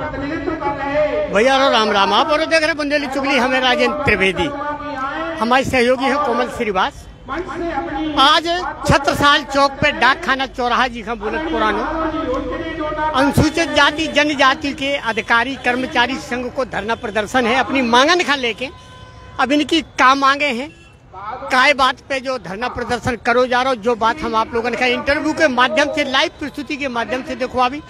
प्रतिनिधित्व कर रहे। भैया राम राम। आप और देख रहे बुंदेलीचुगली, हमें राजेंद्र त्रिवेदी, हमारे सहयोगी हैं कोमल श्रीवास। आज छत्रसाल चौक पे डाक खाना चौराहा जी का बुलंद पुरानो अनुसूचित जाति जनजाति के अधिकारी कर्मचारी संघ को धरना प्रदर्शन है अपनी मांगन का लेके। अब इनकी का मांगे हैं, काय बात पे जो धरना प्रदर्शन करो जा रहा हो, जो बात हम आप लोगों ने इंटरव्यू के माध्यम से लाइव प्रस्तुति के माध्यम से देखो। अभी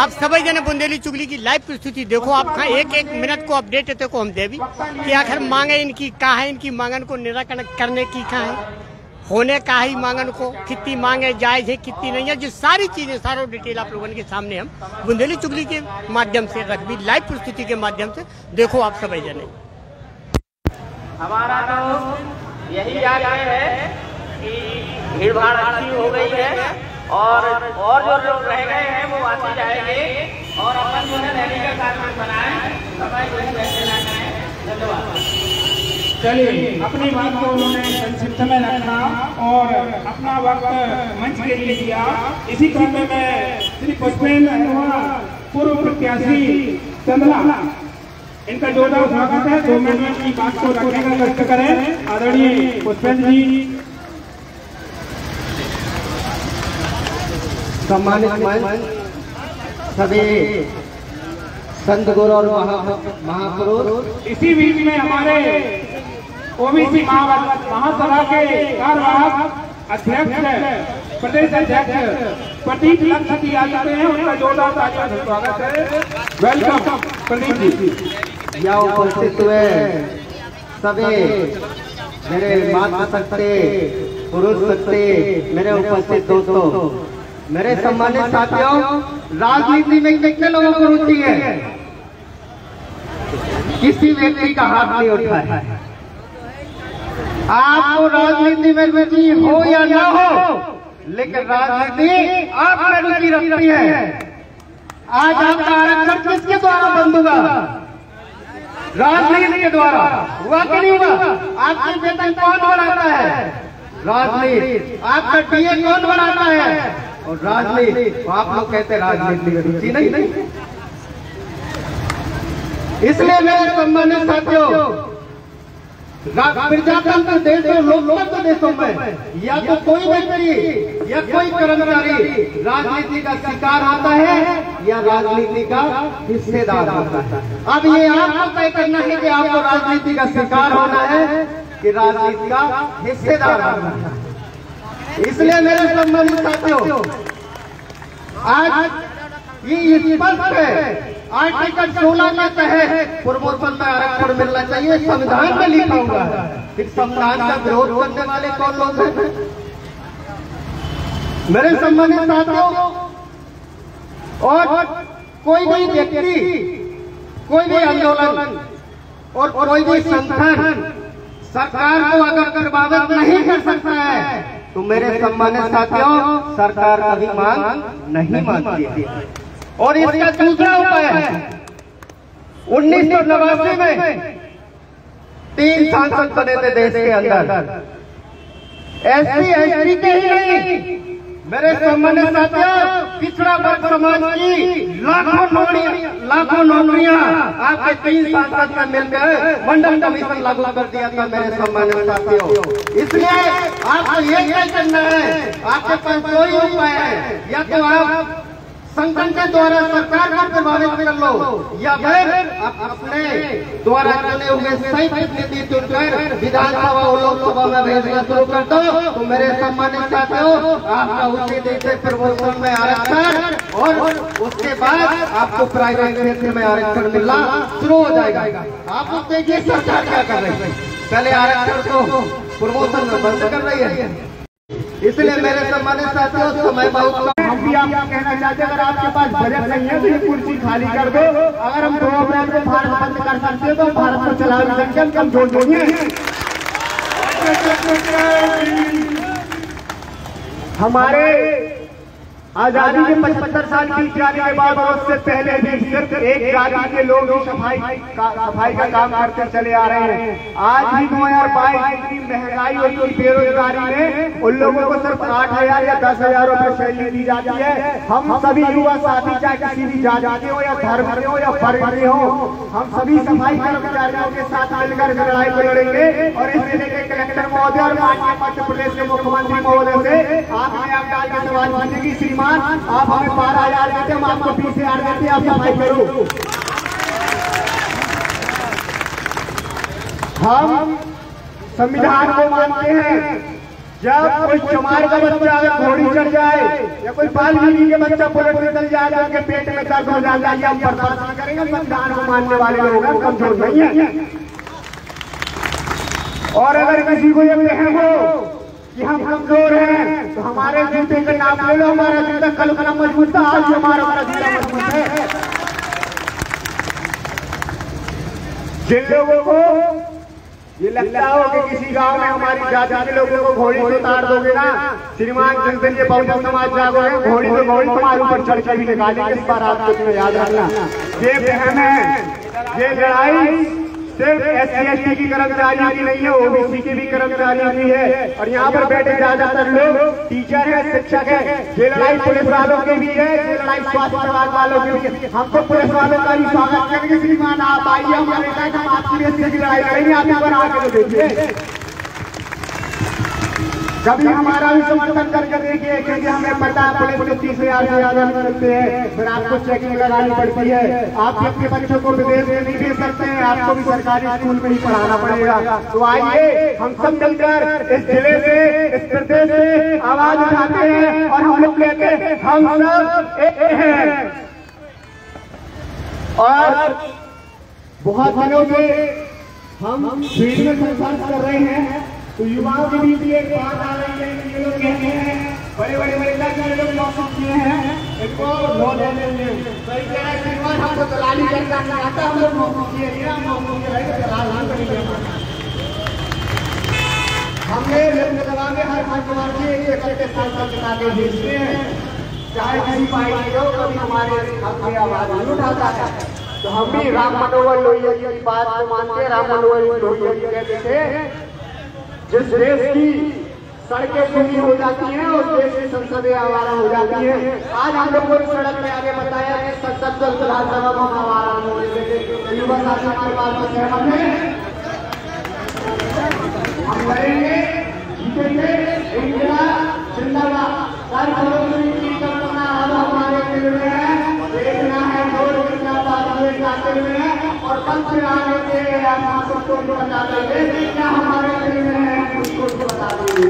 आप सभी जने बुंदेलीचुगली की लाइव प्रस्तुति देखो। आप एक एक मिनट को अपडेट देते को हम देवी कि आखिर मांगे इनकी का है, इनकी मांगन को निराकरण करने की का है, होने का ही मांगन को कितनी मांगे जायज है कितनी नहीं है, जो सारी चीजें सारा डिटेल आप लोगों के सामने हम बुंदेलीचुगली के माध्यम से रख भी लाइव प्रस्तुति के माध्यम से देखो। आप सभी जने हमारा यही आग्रह है कि भीड़ भाड़ अच्छी हो गई है और जो लोग रह गए हैं वो आते जाएंगे और अपन जो है रैली का कार्यक्रम बनाए, सफाई को ऐसे ना करें। धन्यवाद। चलिए, अपनी बात को उन्होंने संक्षिप्त में रखा और अपना वक्त मंच के लिए दिया। इसी क्रम में मैं श्री पुष्पेन्द्र पूर्व प्रत्याशी कमला, इनका जोरदार स्वागत है। 2 मिनट की बात को रखने का कष्ट करें आदरणीय पुष्पेन्द्र जी। सम्मानित सभी संत गुरु और महापुरुष, इसी बीच में हमारे ओबीसी महासभा के कार्यवाहक अध्यक्ष प्रदेश अध्यक्ष प्रतीक लक्ष्य जी आ जाते हैं, उनका जोरदार स्वागत है। वेलकम प्रदीप जी। या उपस्थित हुए सभी मेरे माता शक्ति पुरुष शक्ति मेरे उपस्थित दोस्तों, मेरे सम्मानित साथियों, राजनीति में कितने लोगों को रुचि है? किसी व्यक्ति का हाथ नहीं उठा है। आपको राजनीति में रुचि हो या ना हो, लेकिन राजनीति आप में रुचि रखती है। आज आपका आरक्षण किसके द्वारा बंद होगा? राजनीति के द्वारा हुआ कि नहीं हुआ? आपके वेतन कौन बढ़ाता है? राजनीति। आपका डीए कौन बढ़ाता है? और राजनीति। आप लोग कहते हैं राजनीति में रुचि नहीं। इसलिए मेरे सम्मानित साथियों, प्रजातंत्र देश में लोकतंत्र देशों में या तो कोई व्यक्ति या कोई कर्मचारी राजनीति का शिकार होता है या राजनीति का हिस्सेदार होता है। अब ये आपको तय करना है कि आपको राजनीति का शिकार होना है कि राजनीति का हिस्सेदार होना है। इसलिए मेरे संबंधित साथियों, आज ये स्पष्ट है, आर्टिकल 16 में तहत प्रमोशन में आरक्षण मिलना चाहिए, संविधान में लिखा हुआ है। फिर संविधान का विरोध करने वाले कौन लोग हैं? मेरे सम्मानित साथियों, और कोई भी व्यक्ति, कोई भी आंदोलन और कोई भी संगठन सरकार को अगर बर्बाद नहीं कर सकता है तो मेरे सम्मानित साथियों, सरकार कभी मांग नहीं मानती है। और इसका दूसरा उपाय है, 1989 में 3 सांसद बने थे देश के अंदर, एससी एसटी के ही नहीं मेरे सम्मानित साथियों, पिछड़ा वर्ग समाज की लाखों नौकरियां आपके 3 सांसद में मिलकर मंडल कमीशन लागू कर दिया था। मेरे सम्मानित साथियों, इसलिए आपको ये तय करना है, आपके पास 2 ही उपाय है, या तो आप संगठन के द्वारा सरकार को प्रभावित कर लो या फिर अपने द्वारा चुने हुए सही नीति चुनकर विधानसभा और लोकसभा में भेजना शुरू कर दो तो मेरे सम्मानित साथियों, आपका उसी देश से प्रमोशन में आरक्षण और उसके बाद आपको प्राइवेट क्षेत्र में आरक्षण मिलना शुरू हो जाएगा। आप लोग देखिए सरकार क्या कर रही है, पहले आरक्षण को प्रमोशन में बंद कर रही है। इसलिए मेरे सम्मानित साथियों, समय बहुत, हम भी आपको कहना चाहते हैं, अगर आपके पास बजट नहीं है तो ये कुर्सी खाली कर दो। अगर हम 2 अप्रैल को भारत बंद कर सकते हैं तो भारत को चला भी हम जोड़ देंगे। हमारे आजादी के 75 साल बीत जाने के बाद और उससे पहले भी सिर्फ एक जाति के लोग सफाई का काम करते चले आ रहे हैं। आज भी 2022 की महंगाई और बेरोजगारी में उन लोगों को सिर्फ 8,000 या 10,000 रुपए सैलरी दी जाती है। हम सभी युवा साथी चाहे किसी भी जाति के हो या धर्म के हो या वर्ग के हो, हम सभी सफाई कर्मचारियों के साथ मिलकर लड़ाई लड़ेंगे और इस जिले के कलेक्टर महोदय और मध्य प्रदेश के मुख्यमंत्री महोदय से आपने आप डाल के सवाल पूछने की श्रीमान आप हमें 12,000 देते, हम आपको 20,000 देते, आप सफाई करो। हम संविधान को मानते हैं। जब कोई चमार का बच्चा अगर घोड़ी चढ़ जाए या कोई बाल्मीकि के बच्चा पुलिस निकल जाए तो उनके पेट में दर्द हो जाता है, हम बर्दाश्त करेंगे। संविधान को मानने वाले लोग हैं, कमजोर नहीं है। और अगर किसी को ये कहें हो कि हम कमजोर हैं तो हमारे जूते के नाम ले लो। हमारा जूता कल का मजबूत था, आज हमारा जूता मजबूत है। जिन लोगों को ये लगता हो कि किसी गांव में हमारी जाति के लोगों को घोड़ी से उतार दोगे ना श्रीमान, जिस दिन ये बहुजन समाज जागो है घोड़ी से घोड़ी तुम्हारे ऊपर चढ़ के भी निकाले। इस बार आपको इसमें याद रखना, ये बहन है, ये लड़ाई सिर्फ SC/ST की कर्मचारियों की नहीं है, OBC की भी कर्मचारियों की है। और यहाँ पर बैठे ज्यादातर लोग टीचर है, शिक्षक है। ये लड़ाई पुलिस वालों के भी है, ये लड़ाई स्वास्थ्य विभाग वालों के भी है। हमको पुलिस वालों का भी स्वागत करेंगे श्रीमान। आप आइए, हमारे साथ हम आपकी SC की लड़ाई लड़ेंगे। आप यहाँ पर आगे देखिए, कभी हमारा भी समर्थन करके देखिए, क्योंकि हमें पता है पुलिस को 30,000 से ज्यादा मिलते हैं। फिर आपको चेकिंग लगानी पड़ती है। आप अपने बच्चों को विदेश में नहीं भेज सकते हैं, आपको भी सरकारी स्कूल में ही पढ़ाना पड़ेगा। तो आइए हम सब मिलकर इस जिले से, इस प्रदेश से आवाज उठाते हैं और हम लोग लेते हैं, हम सब एक हैं। और बहुत दिनों से हम फील्ड में संघर्ष कर रहे हैं, तो युवाओं के बीच एक बात आ रही है कि ये लोग कहते हैं बड़े नेता लोग लॉकअप किए हैं, इनको लो देंगे। सही कह रहा है श्रीमान, हमको दलाली करना चाहता, हम लोग लॉकअप किए हैं, हम लोगों के रहेंगे दलाल हम करेंगे। हमने लोकसभा में हर भाजपा की एक सांसद बना के भेजते हैं, चाहे किसी पार्टी हो, कभी हमारे हक में आवाज नहीं उठाता है। तो हम भी राम मनोहर लोहिया की बात को मानते हैं। राम मनोहर लोहिया जी कहते थे, जिस देश की सड़कें सूखी हो जाती हैं उस देश की संसदें आवारा हो जाती हैं। आज हम लोगों को सड़क में आगे बताया है, संसद को विधानसभा में आवारा होने देंगे। युवा साथी हमारे पास में सहमत हैं, हम लड़ेंगे, जीतेंगे। इंडिया जिंदाबाद। हर खबरों की कीमत होना अब हमारे दिल में है। देखना है दौर कितना बादल जाते हुए है और कल से आगे से हम सबको बता देंगे क्या हमारे दिल में है। इन संतों के साथ अगले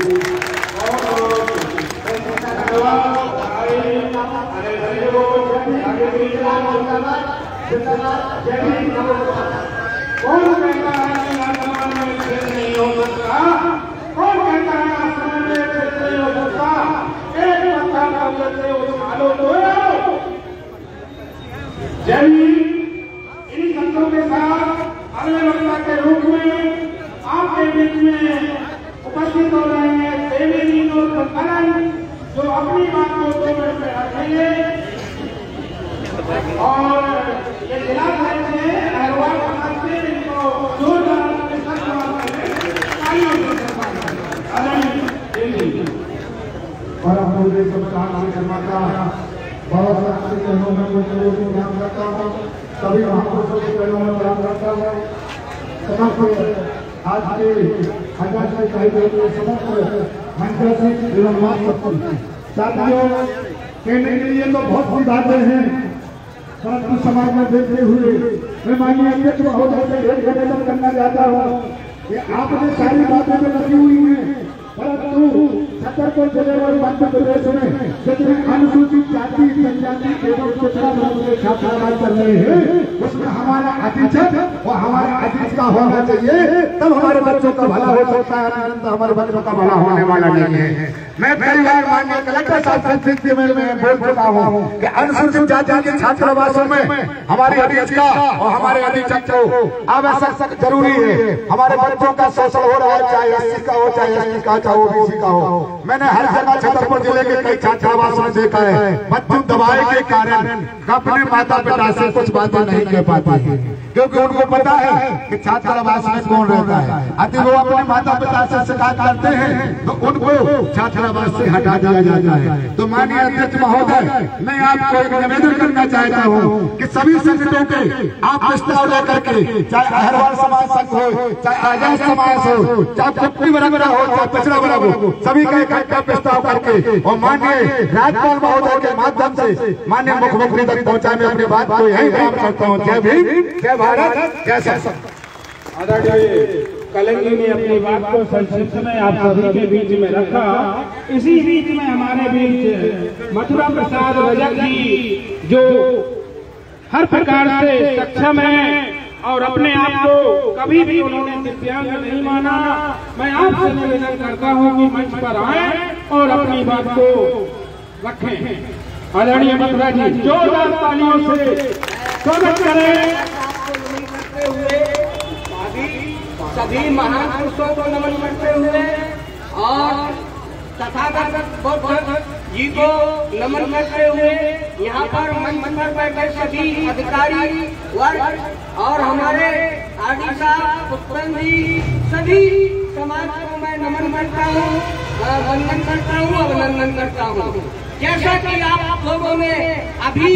के रूप में आपके बीच में उपस्थित हो रहे हैं देवेंद्र और पंकज, जो अपनी बात को 2 मिनट में रखेंगे। और ये जिला से अहरवाल समाज से इनको जोरदार और अपने करवाता बहुत सारे चरणों में प्रणाम करता हूँ, सभी महापुरुषों के चरणों में प्रणाम करता हूँ। समस्त आज के हजार से चाहिए समग्र मंडल से निर्माण करती साथियों कहने के लिए तो बहुत सी बातें हैं, परंतु समाज में देखते हुए मैं माननीय अध्यक्ष महोदय से एक निवेदन करना चाहता हूँ कि आपने सारी बातें तो रखी हुई हैं, परंतु 77 जिले और मध्य प्रदेश में जितने अनुसूचित जाति जनजाति एवं पिछड़ा वर्ग के छात्र कर रहे हैं उसमें हमारा अतिशय और हमारा का होना चाहिए, तब हमारे बच्चों का भला हो सकता है। हमारे बच्चों का भला होने वाला नहीं है। मैं कई बार माननीय कलेक्टर साहब से बोल चुका हूँ कि अनुसूचित जाति के छात्रावासों में हमारी अधिका और हमारे अधिक को आवश्यक जरूरी है। हमारे बच्चों का शोषण हो रहा है, चाहे SC का हो चाहे ST का, का हो, ओबीसी का हो। मैंने हर जगह छतरपुर जिले के कई छात्रावासों में देखा है बच्चों दबाए के कारण अपने माता पिता से कुछ बातें नहीं कह पाते हैं, क्योंकि उनको पता है कि छात्रावास में कौन रहता है। अति वो अपने माता पिता से शिकायत करते हैं तो उनको छात्रावास से हटा दिया जाता है। तो माननीय अध्यक्ष महोदय, मैं आपको एक निवेदन करना चाहता हूँ कि सभी संगठनों के आप प्रस्ताव लेकर के, चाहे अहरवाल समाज संघ हो, चाहे आजाद समाज हो, चाहे कुप्पी बराबर हो, चाहे पिछड़ा बराबर हो, सभी का इकट्ठा प्रस्ताव करके और माननीय राज्यपाल महोदय के माध्यम से माननीय मुख्यमंत्री तक पहुँचाए। मैं अपनी बात को यही काम करता हूँ। जय भीम, जय भारत, जय संसद। आदरणीय कलंगी ने अपनी बात को संक्षिप्त में आप सभी के बीच में रखा। इसी बीच में हमारे बीच मथुरा प्रसाद रजक जी, जो हर प्रकार से सक्षम है और अपने आप को कभी भी उन्होंने दिव्यांग नहीं माना। मैं आपसे निवेदन करता हूं कि मंच पर आए और अपनी बात को रखें। आदरणीय मथुरा जी, जोरदार तालियों से स्वागत करें। सभी महान पुरुषों को नमन करते हुए और तथागत बौद्ध जी को नमन करते हुए यहाँ पर मंच पर बैठे सभी अधिकारी वर्ग और हमारे आरडी साहब, पुष्पेन्द्र जी, सभी समाज को मैं नमन करता हूँ, वंदन करता हूँ, अभिनंदन करता हूँ। जैसा कि आप लोगों ने अभी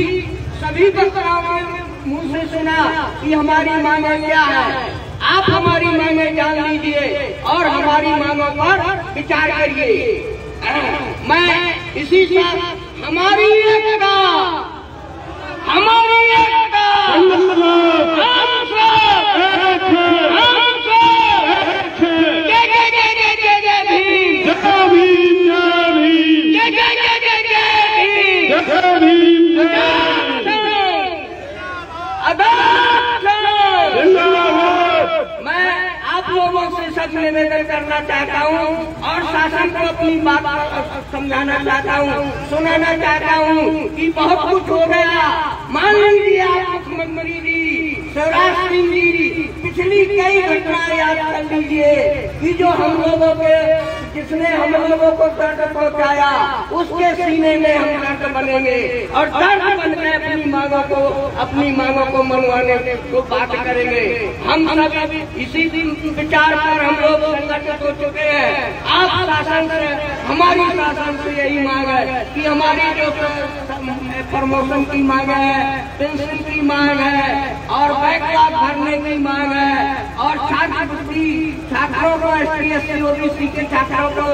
सभी वक्ताओं के मुँह से सुना कि हमारी मांगे क्या है। आप हमारी मांगे जान लीजिए और हमारी मांगों पर विचार करिए। मैं इसी साथ हमारी एकता, हमारी एकता, निवेदन करना चाहता हूँ और शासन को अपनी बात समझाना चाहता हूँ, सुनाना चाहता हूँ कि बहुत कुछ हो गया। मान लीजिए आप मुख्यमंत्री जी, शिवराज सिंह जी, पिछली कई घटनाएं याद कर लीजिए कि जो हम लोगों के, जिसने हम लोगों को दर्द पहुँचाया, उसके सीने में हम दर्द बनेंगे और दर्द बनकर अपनी मांगों को मनवाने को बात करेंगे। हम सब इसी विचार पर हम लोग संगठित हो चुके हैं। आप शासन से, हमारी शासन से यही मांग है कि हमारी जो प्रमोशन की मांग है, पेंशन की मांग है और बैकलॉग भरने की मांग है और छात्रवृत्ति छात्रों को, SC, OBC के छात्रों को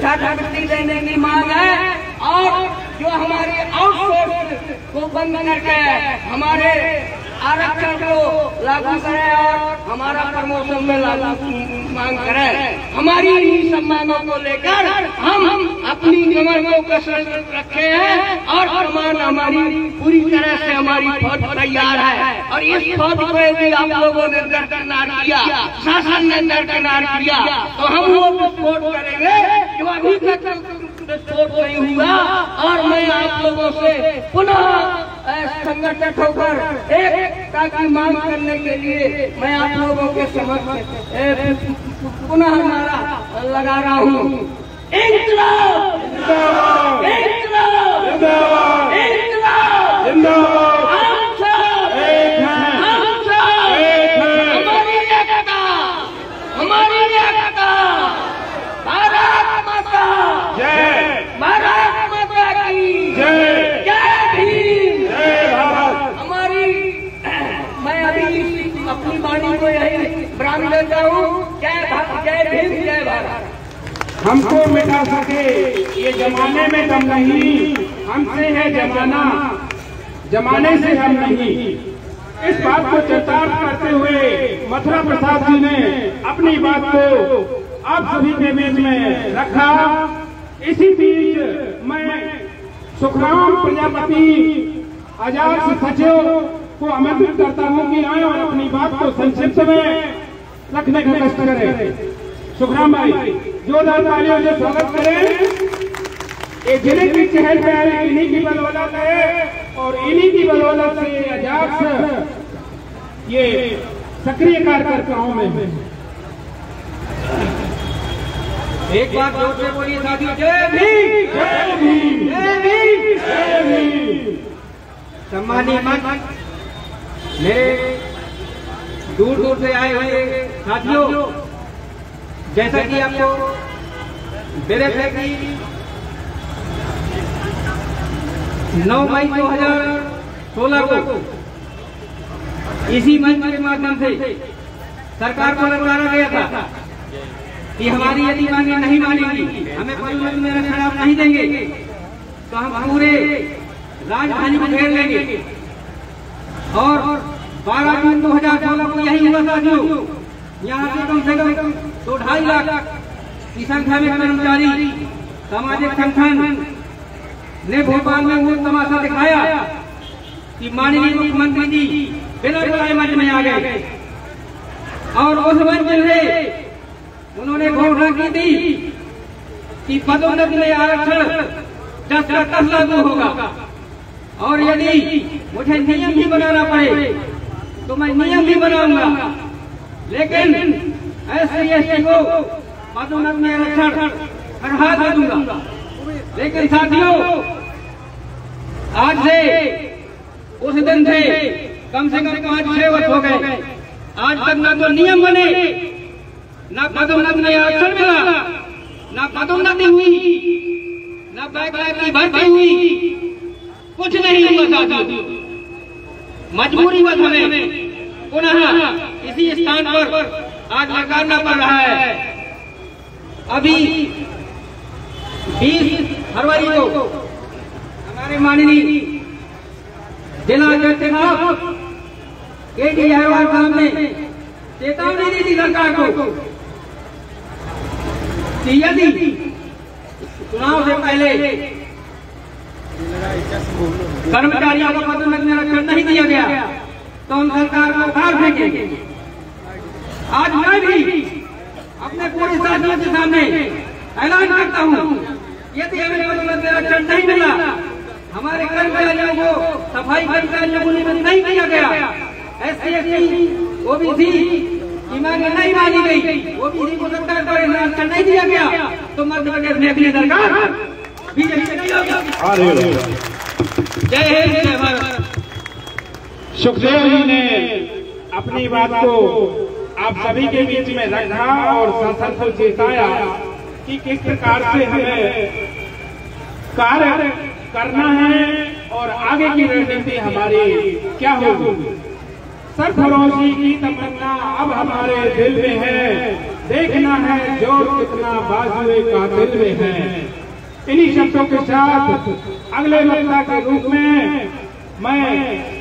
छात्रवृत्ति देने की मांग है और जो हमारे आउटसोर्स को बंद करके हमारे आरक्षण को लागू करें और हमारा प्रमोशन में लागू मांग करें। हमारी सब मांगों को लेकर हम अपनी कमर को कसकर रखे हैं और हमारी पूरी तरह से हमारी फौज तैयार है। और इस फौज को यदि आप लोगों ने दरकिनार किया, शासन ने दरकिनार किया, तो हम लोग विस्फोट करेंगे जो अभी तक विस्फोट नहीं हुआ। और मैं आप लोगों से पुनः संगठित होकर एकता की मांग करने के लिए मैं आप लोगों के समक्ष पुनः नारा लगा रहा हूँ। इंकलाब जिंदाबाद, इंकलाब जिंदाबाद, इंकलाब जिंदाबाद। हमारी एकता, हमारी एकता। भारत माता जय, भारत माता की जय। अपनी वाणी को यही ब्राह्मण देता हूँ। जय भारत, जय भीम, जय भारत। हमको मिटा सके ये जमाने में दम नहीं, हमसे है जमाना, जमाने से हम नहीं। इस बात को चरितार्थ करते हुए मथुरा प्रसाद जी ने अपनी बात को आप सभी के बीच में रखा। इसी बीच मैं सुखराम प्रजापति आजाद सचिव को आमंत्रित करता हूं कि आए और अपनी बात को संक्षिप्त में रखने का कष्ट करें। सुखराम भाई, जोरदार तालियों से स्वागत करें। ये जिले के चेहरे प्यारे इन्हीं की बदौलत है और इन्हीं की बदौलत से आजाद ये सक्रिय कार्यकर्ताओं में एक बार जोर से बोलिए साथी, जय भीम, जय भीम, जय भीम, जय भीम। सम्मानित मंच मेरे दूर दूर से आए हुए साथियों, जैसा कि आपको मेरे की 9 मई 2016 को इसी मंच के माध्यम से सरकार को लगा गया था कि हमारी यदि मांगे नहीं मानेंगी, हमें परिवर्तन में रखना नहीं देंगे तो हम पूरे राजधानी को घेर लेंगे। और 12 जून 2016 को यही हुआ साथियों, यहाँ के कम से कम 2.5 लाख की संख्या में कर्मचारी सामाजिक संगठन ने भोपाल में वो तमाशा दिखाया कि माननीय मुख्यमंत्री जी बिना बुलाए मंच में आ गए और उस मंच से उन्होंने घोषणा की थी कि पदोन्नति में आरक्षण 10 का 10 लागू होगा और यदि मुझे नियम भी बनाना पड़े तो मैं नियम भी बनाऊंगा, लेकिन SC/ST को पदोन्नति में आरक्षण हटा दूंगा। लेकिन साथियों, आज से उस दिन से कम से कम 5-6 वर्ष हो गए, आज तक ना तो नियम बने, ना पदोन्नति में आरक्षण मिला, ना पदोन्नति हुई, ना बैकलैग की भर्ती हुई, कुछ नहीं हुआ साथियों। मजबूरीवश हमें पुनः इसी स्थान पर आज लड़ना पड़ रहा है। अभी 20 फरवरी को हमारे माननीय जिलाध्यक्ष साहब साहब ने चेतावनी दी थी सरकार को कि यदि चुनाव से पहले कर्मचारियों को पदोन्नति में आरक्षण नहीं दिया गया तो हम सरकार को उखाड़ फेंकेंगे। आज मैं भी अपने पूरे साथियों के सामने ऐलान करता हूँ, यदि हमें पदोन्नति आरक्षण नहीं मिला, हमारे कर्मचारियों को सफाई कर्मचारियों को निलंबित नहीं किया गया, SC/ST OBC की मांगे नहीं मानी गई, OBC को सरकार द्वारा आरक्षण नहीं दिया गया तो मध्य प्रदेश में अगली सरकार बीजेपी की होगी। जय हिंद, जय भारत। सुखदेव जी ने अपनी बात को आप सभी के बीच में रखा और शासन को चेताया कि किस प्रकार से हमें कार्य करना है और आगे की रणनीति हमारी क्या होगी। सरफरोशी की तमन्ना अब हमारे दिल में है, देखना है जोर कितना बाजुए का दिल में है। इन्हीं शब्दों के साथ अगले वक्ता के रूप में मैं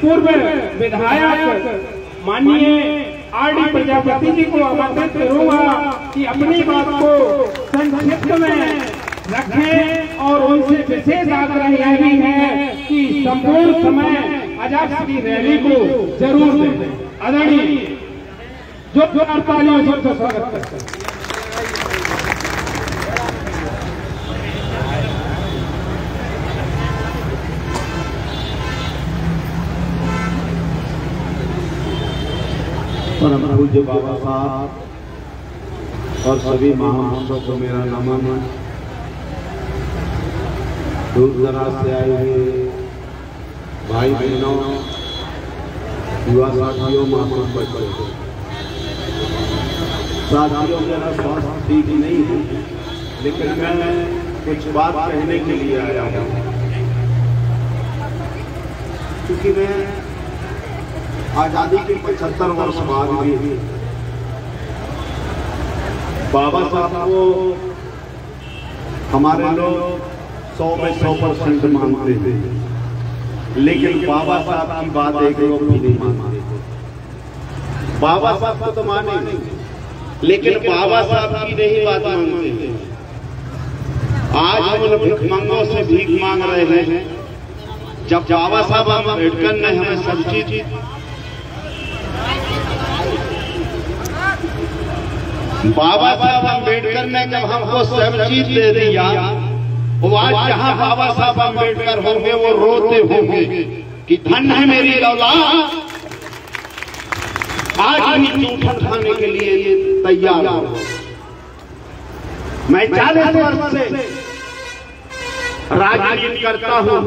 पूर्व विधायक माननीय आरडी प्रजापति जी को आमंत्रित करूंगा कि अपनी बात को संक्षिप्त में रखें और उनसे विशेष आग्रह यह भी है कि संपूर्ण समय अध्यक्ष की रैली को जरूर दें। आदरणीय जो 48 जोर से स्वागत करते हैं। परम पूज्य बाबा साहब और सभी महापुरुषों को मेरा नमन। दूर दराज से आए हुए भाई बहनों, युवा साथियों, मासूम बच्चों, साथियों, मेरा स्वास्थ्य ठीक नहीं है लेकिन मैं कुछ बात कहने के लिए आया हूँ, क्योंकि मैं आजादी के 75 वर्ष बाद भी बाबा साहब को हमारे लोग 100% मानते थे, लेकिन बाबा साहब की बात एक लोग भी नहीं मानते। बाबा साहब को तो माने लेकिन बाबा साहब की नहीं बात मानते थे। आज हम भिखमंगों से भीख मांग रहे हैं, जब बाबा साहब अम्बेडकर ने हमें सब चीज बाबा साहब अम्बेडकर ने जब हमको सब चीज दे दिया, वो आज जहाँ बाबा साहब अम्बेडकर होंगे वो रोते होंगे कि धन है मेरी औलाद। आज भी चूठा खाने के लिए तैयार हो। मैं 40 वर्ष से राजनीति करता हूँ,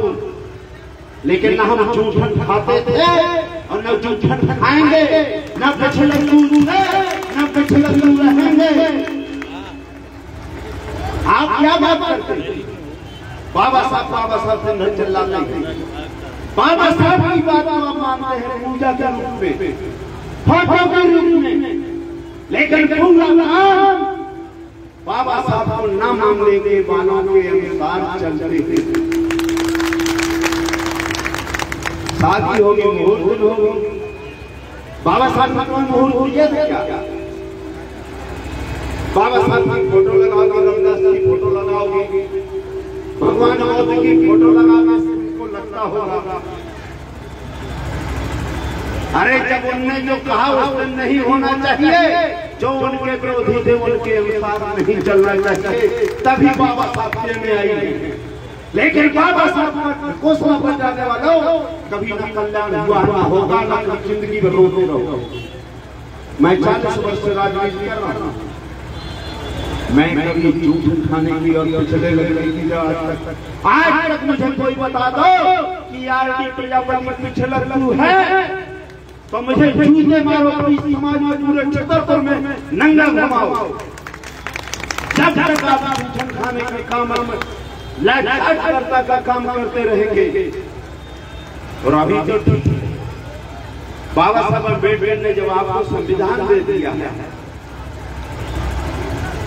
लेकिन ना हम झूठन खाते थे और न झूठन खाएंगे, न पिछड़ू न पिछड़ू रहेंगे। आप क्या बात करते हैं? बाबा साहब से नहीं चिल्लाते हैं, बाबा साहब की बात आप मानते हैं पूजा के रूप में, फोटो के रूप में, लेकिन पूरा काम बाबा साहब को न मानने के वालों के अनुसार चलते हैं। शादी होगी, मुहूर्त होगी, बाबा साहब भगवान मुहूर्त ये थे क्या? बाबा साहब की फोटो लगाओगे, रविदास की फोटो लगाओगे, भगवान बुद्ध की फोटो लगाना सबको लगता होगा। अरे जब उनने जो कहा वो नहीं होना चाहिए, जो उनके विरोधी थे उनके अनुसार नहीं चलना चाहिए, तभी बाबा साहब के में आई है। लेकिन बाबा साहब कोसवा पर जाने वालों कभी ना कल्याण हुआ ना होगा, ना जिंदगी में रोते रहो। मैं 40 वर्ष से राजनीति कर रहा हूँ, मैं कभी झूठ उठाने की और पिछले लगने की आज तक मुझे कोई बता दो कि आरडी प्रजापति पिछला क्यों है तो मुझे झूठे मारो, कभी समाज में पूरे क्षेत्र में नंगा घुमाओ। जब तक आप झूठ खाने के काम लाचारता का काम करते रहेंगे। और अभी तो बाबा साहब अम्बेडकर ने जब आपको संविधान दे दिया है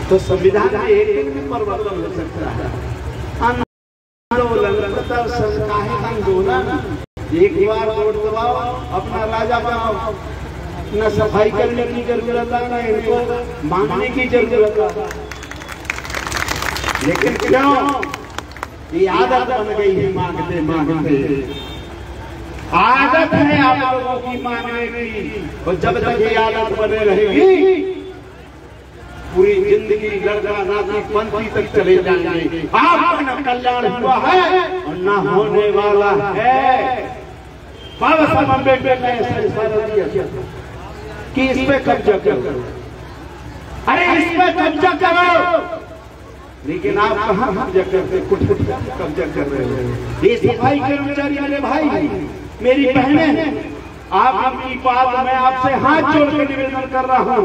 तो संविधान में एक भी परिवर्तन हो सकता है। आंदोलन एक बार वोट दबाओ, अपना राजा बनाओ। न सफाई करने की जरूरत है, न इनको मांगने की जरूरत है, लेकिन क्यों ये आदत बन गई है मांगते मांगते। आदत है आप लोगों की मांगने की, और जब तक ये आदत बने रहेगी पूरी जिंदगी गड़गड़ानाथी पंथी तक चले जाएंगे। आपका कल्याण हुआ है और ना होने वाला है। बाबा साहब अम्बेडकर ने ऐसा इशारा दिया कि इस पे कब्जा करो, अरे इस पे कब्जा करो, लेकिन आप कहाँ कब्जा करते? कुछ कुछ कब्जा कर रहे हो। ये सफाई कर्मचारी मेरे भाई मेरी बहने, आपकी बात मैं आपसे हाथ जोड़कर निवेदन कर रहा हूँ,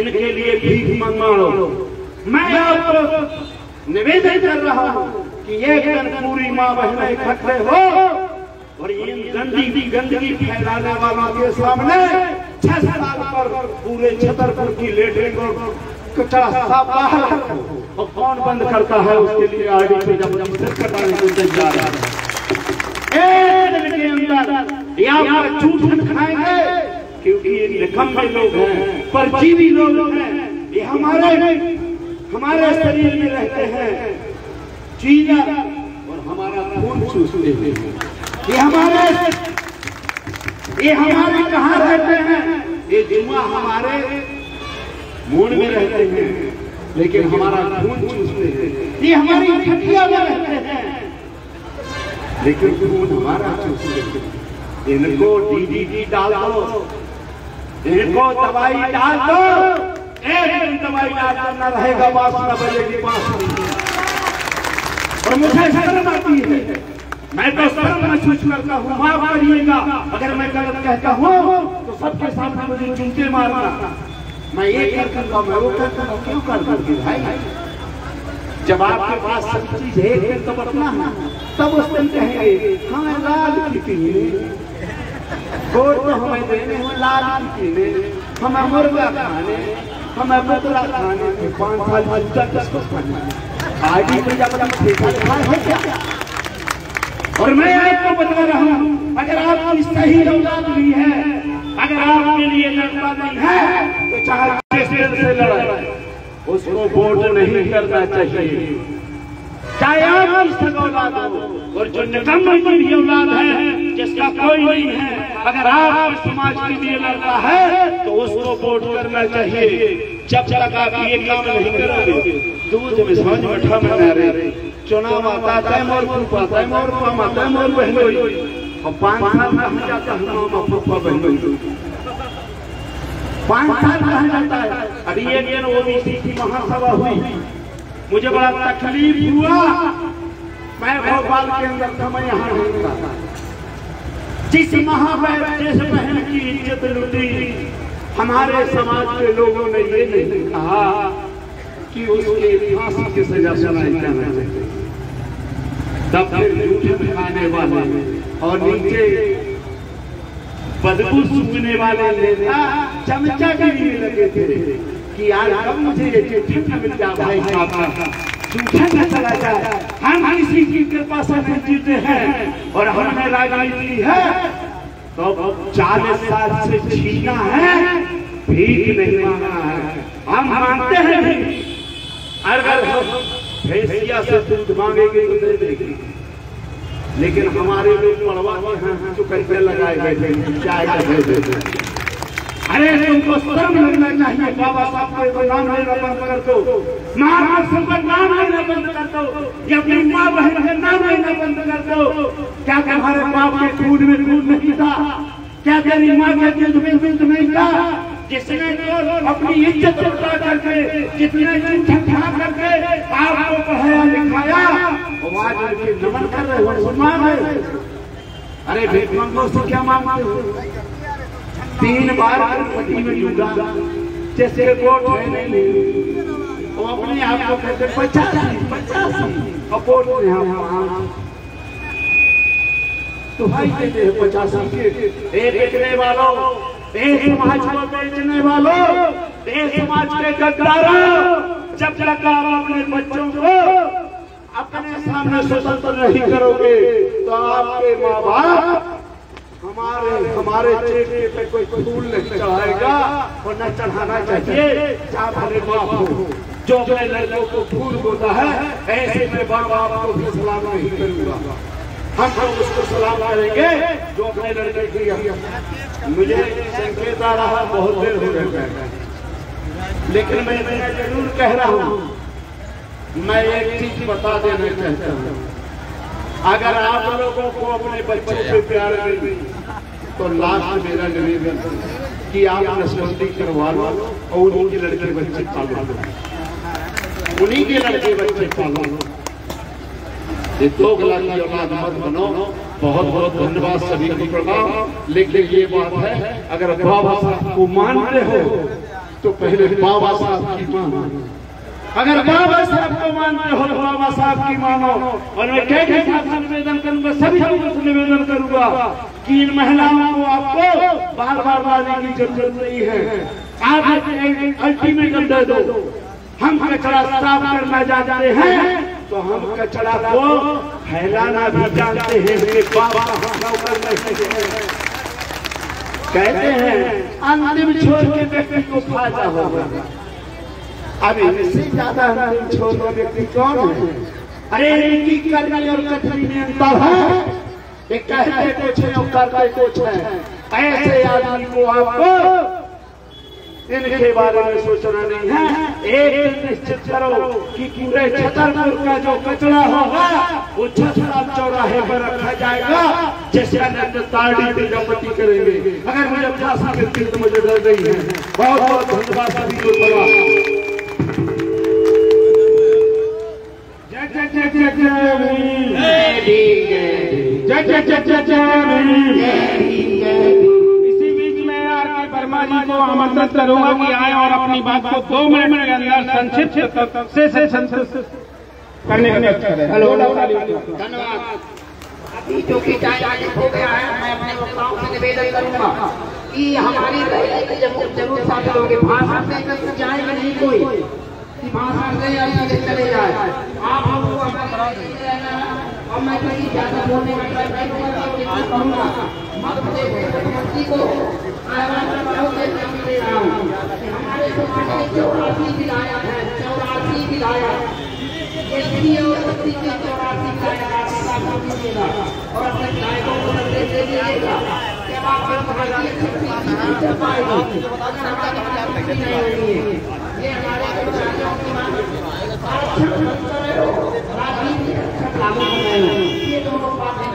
इनके लिए भीख मत मांगो। मैं आपको निवेदन कर रहा हूँ कि ये पूरी माँ बहने इकट्ठे हो और इन गंदगी फैलाने वालों के सामने 6 साल पर पूरे छतरपुर की लेटरिन कचरा साफ बाहर रखो। और कौन बंद करता है उसके लिए आरडी प्रजापति सरकार को इंतजार है। एक दिन के अंदर यहाँ पर झूठ खाएंगे, क्योंकि ये निकम्मे लोग हैं, परजीवी लोग हैं। ये हमारे शरीर में रहते हैं, जीना और हमारा खून चूसते हैं। ये हमारे कहाँ रहते हैं? ये जुम्मा हमारे मूड में रहते हैं, लेकिन हमारा खून चूसते हैं। ये हमारी खटिया में रहते हैं, लेकिन खून हमारा चूसते हैं। इनको डीडीटी डाल दो, इनको दवाई डाल दो, एक दिन दवाई डालना न रहेगा, वासना बजेगी वासना। और मुझे शर्म आती है, मैं तो शर्म महसूस करता हूँ, माफ करिएगा अगर मैं गलत कहता हूँ तो सबके सामने मुझे चूंटे मारना। मैं ये करता हूँ, मैं वो करता हूँ, क्यों करता हूँ भाई? जब आपके पास सब चीज है तो बतना है, तब उस दिन कहेंगे हमें लाल की पीने, गोट तो हमें देने, लाल की पीने, हमें मुर्गा खाने, हमें बतरा खाने, 5 साल 10 खाने। आगे तो जब हम देखा है क्या? और मैं आपको बता रहा हूँ, अगर आप सही औलाद भी है, अगर आपके लिए लड़का नहीं है तो चाहे किस दिन से लड़े, उसको वोट नहीं करना चाहिए। चाहे आप इसकी औलाद हो और जो निकम्मे की भी औलाद है जिसका कोई नहीं है, अगर आप समाज के लिए लड़ता है तो उसको वोट करना चाहिए। जब तक आप ये काम नहीं करोगे दूध में समझ बैठा मना रहे। चुनाव आता है मोर ग्रुप, आता है मोर फॉर्म, आता है मोर बहनोई, और 5 साल कहा जाता है, पाँच साल कहा जाता है। अभी एक दिन ओबीसी की महासभा हुई, मुझे बड़ा तकलीफ हुआ। मैं भोपाल के अंदर था, मैं यहाँ रहता था। जिस महाबहन की इज्जत लूटी, हमारे समाज के लोगों ने ये नहीं कहा कि उसके फांसी की सजा सुनाई जाना चाहिए। तब फिर झूठे दिखाने वाले और नीचे बदबू सूंघने वाले नेता चमचागिरी में लगे थे कि यार अब मुझे ये मिल जाए भाई साहब चला जाए। हम किसी की कृपा से जीते हैं और हमने राजनीति है तो 40 साल से छीना है, भीख नहीं मांगना है। हम मानते हैं अगर हम भैंसिया से दूध मांगेंगे तो नहीं देगी, लेकिन हमारे लोग पड़वा के लगाए गए। अरे तुमको शर्म लगना चाहिए। बाबा साहब को बदनाम लेना बंद कर दो, महाराज से बदनाम लेना बंद कर दो, या अपनी माँ बहन से नाम लेना बंद कर दो। क्या तुम्हारे बाप के खून में खून नहीं था? क्या तेरी माँ के दूध में दूध नहीं था? जिसने अपनी इज्जत चुका करके, जिसने झंझा करके आपको पढ़ाया लिखाया, आज उनके नमन कर रहे हो, सम्मान है। अरे भेद मंगो से क्या मांगते हो? 3 बार में युगा जैसे वोट है नहीं, वो अपने आप को कहते 50 और तो भाई कहते हैं 50। बेचने वालों, देश समाज को बेचने वालों, देश समाज के गद्दारों, जब तक आप अपने बच्चों को अपने सामने स्वतंत्र नहीं करोगे तो आपके माँ बाप हमारे चेहरे पे कोई फूल नहीं चढ़ाएगा और न चढ़ाना चाहिए। भले बाप हो जो अपने लड़कों को फूल बोता है, ऐसे में माँ बाप को भी सलाम नहीं करूंगा। हम सब उसको सलाम करेंगे जो अपने लड़के की। मुझे संकेत आ रहा है बहुत देर हो गई, लेकिन मैं जरूर कह रहा हूँ, मैं एक चीज बता देना चाहता हूँ। अगर आप लोगों को अपने बच्चों से प्यार नहीं तो लास्ट मेरा निवेदन कि आप नशबंदी करवा लो और उनके लड़के बच्चे पालो, उन्हीं के लड़के बच्चे पालो। ये 2 लाख की औलाद मत बनो। बहुत बहुत धन्यवाद, सभी को प्रणाम। लेकिन ये बात है, अगर बाबा साहब को मानते हो तो पहले बाबा साहब की मानो। अगर बाबा साहब को मानते हो, बाबा साहब की मानो। और मैं कैसे आपसे निवेदन करूंगा, सभी लोगों से निवेदन करूंगा कि इन महिलाओं को आपको बार बार लाने की जरूरत नहीं है। आप अल्टीमेटम दे दो, हम कचरा साफ करना जानते हैं तो हम कचरा को फैलाना भी जानते हैं। कहते हैं अंतिम छोर के व्यक्ति को फायदा होगा। अब इससे ज्यादा छोटा व्यक्ति कौन है? अरे इनकी करने और कथनी में अंतर है। ये कहते कुछ है और करते कुछ है। ऐसे आदमी को आपको इनके बारे में सोचना नहीं है। एक निश्चित करो कि पूरे छतरपुर का जो कचरा होगा वो छत्रसाल चौराहे पर रखा जाएगा, जैसे आरडी प्रजापति करेंगे। अगर मुझे भाषा मिलती तो मुझे डर नहीं है। बहुत बहुत धन्यवाद सभी को। इसी बीच में आरके वर्मा जी को आमंत्रित करूंगा कि आए और अपनी बात को 2 मिनट के अंदर संक्षिप्त करने के लिए। धन्यवाद। अभी जो कि टाइम हो गया है, मैं अपने वक्ताओं से निवेदन करूंगा कि हमारी जरूर शामिल होगी। भाषा से जाएगा नहीं कोई, भाषण से आगे चले जाए। आप हमको और मैं कहीं ज्यादा बोलने का ट्राई नहीं करूँगा। मुख्यमंत्री को दे रहा हूँ। हमारे समाज में 84 विधायक है, 84 विधायक एसपी और शक्ति के 84 विधायक और अपने विधायकों को दे दीजिएगा। जब आप ये हमारे ये दोनों बातें हमारे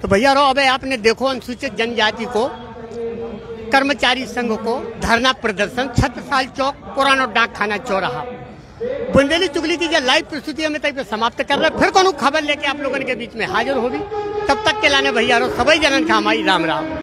तो भैया अब आपने देखो अनुसूचित जनजाति को, कर्मचारी संघ को धरना प्रदर्शन छत्रसाल चौक पुराना डाक खाना चौराहा। बुंदेलीचुगली की जो लाइव प्रस्तुति हमें तक समाप्त कर रहे, फिर कौन खबर लेके आप लोगों के बीच में हाजिर होगी। तब तक के लाने भैया सभी जनन का हमारी राम राम।